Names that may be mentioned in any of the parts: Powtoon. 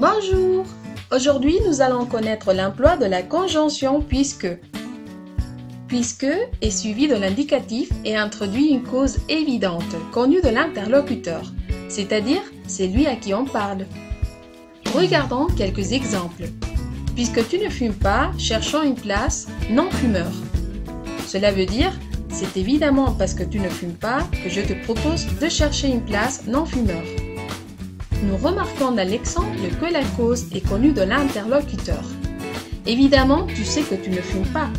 Bonjour! Aujourd'hui, nous allons connaître l'emploi de la conjonction puisque. Puisque est suivi de l'indicatif et introduit une cause évidente, connue de l'interlocuteur, c'est-à-dire c'est lui à qui on parle. Regardons quelques exemples. Puisque tu ne fumes pas, cherchons une place non-fumeur. Cela veut dire, c'est évidemment parce que tu ne fumes pas que je te propose de chercher une place non-fumeur. Nous remarquons dans l'exemple que la cause est connue de l'interlocuteur. Évidemment, tu sais que tu ne fumes pas.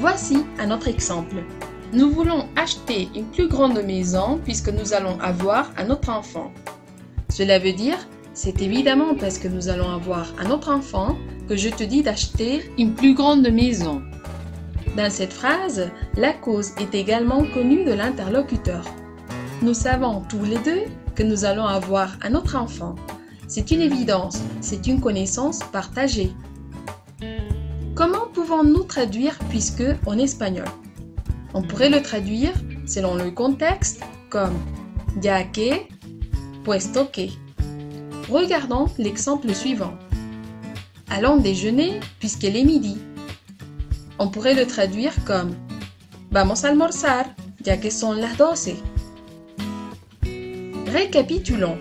Voici un autre exemple. Nous voulons acheter une plus grande maison puisque nous allons avoir un autre enfant. Cela veut dire, c'est évidemment parce que nous allons avoir un autre enfant que je te dis d'acheter une plus grande maison. Dans cette phrase, la cause est également connue de l'interlocuteur. Nous savons tous les deux que nous allons avoir un autre enfant. C'est une évidence, c'est une connaissance partagée. Comment pouvons-nous traduire puisque en espagnol? On pourrait le traduire selon le contexte comme ya que, puesto que. Regardons l'exemple suivant. Allons déjeuner puisqu'il est midi. On pourrait le traduire comme vamos a almorzar ya que son las 12. Récapitulons.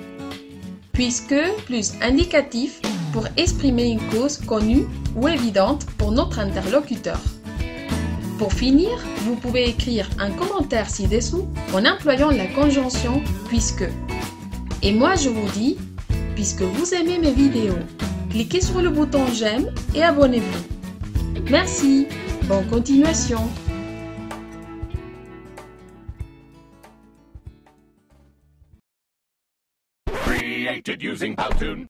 Puisque plus indicatif pour exprimer une cause connue ou évidente pour notre interlocuteur. Pour finir, vous pouvez écrire un commentaire ci-dessous en employant la conjonction puisque. Et moi je vous dis, puisque vous aimez mes vidéos, cliquez sur le bouton j'aime et abonnez-vous. Merci, bonne continuation. Created using Powtoon.